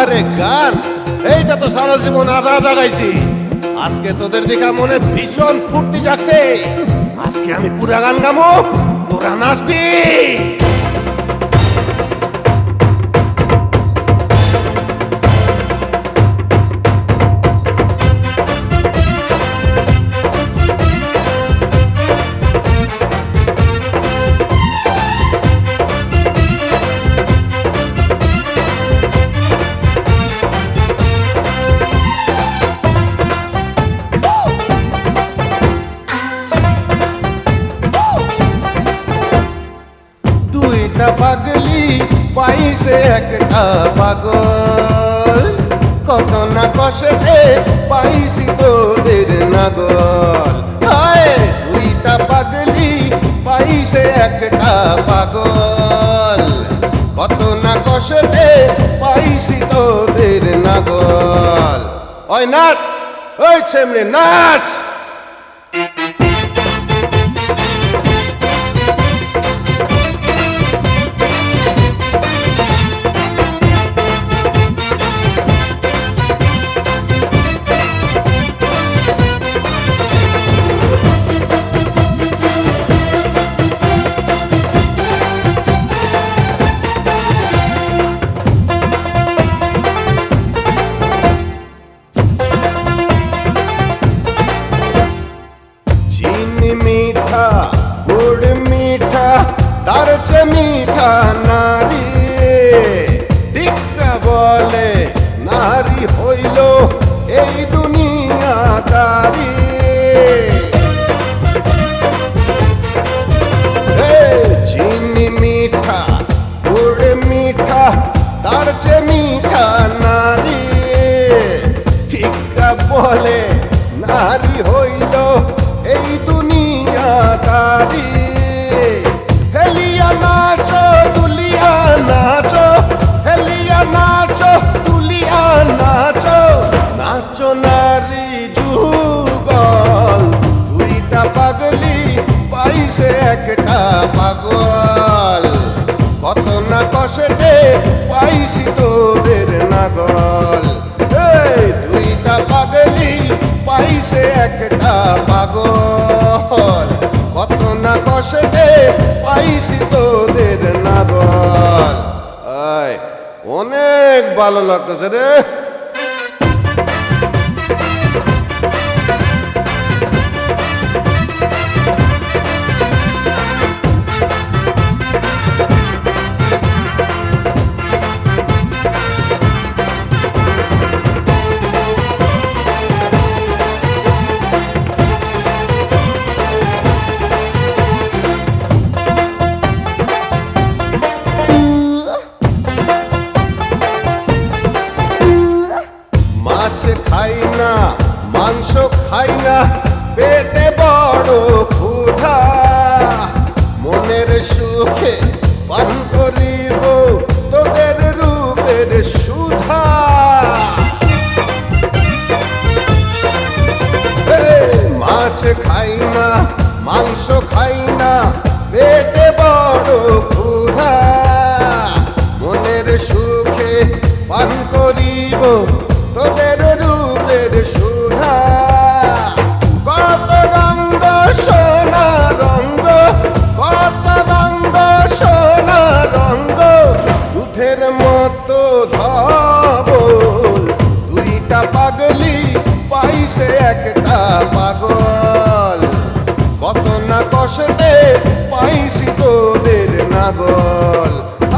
আরে গান, এইটা তো সারা জীবন আধা আধা গাইছি। আজকে তোদের দেখা মনে ভীষণ ফুর্তি জাগছে। আজকে আমি পুরা গান গামো, তোরা নাচবি। পাগলি পাইছে একটা পাগল, কত না কষ্টে পাইছি তোদের নাগল। হায় দুইটা পাগলি পাইছে একটা পাগল, কত না কষ্টে পাইছি তোদের নাগল। ওই নাচ, ওই ছেমরি নাচ। মিঠা নারী দিকা বলে নারী হইল এই দুনিয়া দারি। চিনি মিঠা গুড় মিঠা তার চেয়ে মিঠা নারী, ঠিকা বলে নারী হইল এই দুনিয়া দারি। একটা পাগল, কত না কষ্টে পাইছি তোদের নাগল। এই দুইটা পাগলি পাইছে একটা পাগল, কত না কষ্টে পাইছি তোদের নাগল। অনেক ভালো লাগতেছে রে। মাংস খাই না পেটে বড় ক্ষুধা, মনের সুখে পান করিব তোদের রূপের সুধা। মাছ খাই না মাংস খাই না পেটে বড় ক্ষুধা, মনের সুখে পান করিব তোদের রূপের সুধা। কত রঙ্গ সোনা রঙ্গ, কত রঙ্গ সোনা রঙ্গ, দুধের মতো ধবল। দুইটা পাগলি পাইছে একটা পাগল, কত না কষ্টে পাইছি তোদের নাগল।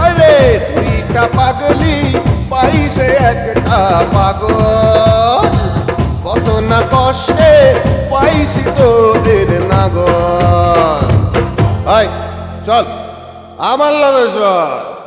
আরে দুইটা পাগলি পাইছে একটা পাগল, কত না কষ্টে পাইছি তোদের নাগল। চল আমার লগে চল।